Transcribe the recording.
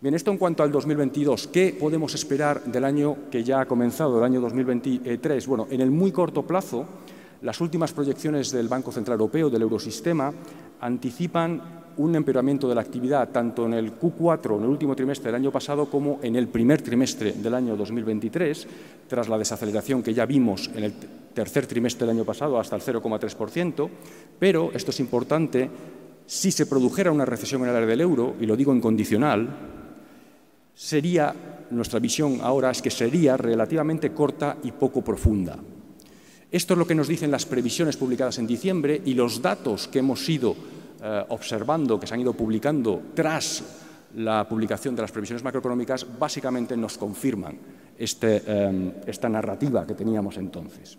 Bien, esto en cuanto al 2022. ¿Qué podemos esperar del año que ya ha comenzado, el año 2023? Bueno, en el muy corto plazo, las últimas proyecciones del Banco Central Europeo, del Eurosistema, anticipan un empeoramiento de la actividad tanto en el Q4, en el último trimestre del año pasado, como en el primer trimestre del año 2023, tras la desaceleración que ya vimos en el tercer trimestre del año pasado hasta el 0,3%. Pero, esto es importante, si se produjera una recesión en el área del euro, y lo digo incondicional, sería, nuestra visión ahora es que sería relativamente corta y poco profunda. Esto es lo que nos dicen las previsiones publicadas en diciembre y los datos que hemos ido observando, que se han ido publicando tras la publicación de las previsiones macroeconómicas, básicamente nos confirman esta narrativa que teníamos entonces.